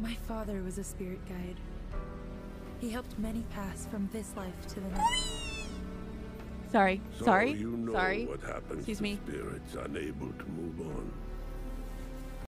My father was a spirit guide. He helped many pass from this life to the next. Sorry. So sorry. You know what happens. Excuse me. Spirits unable to move on.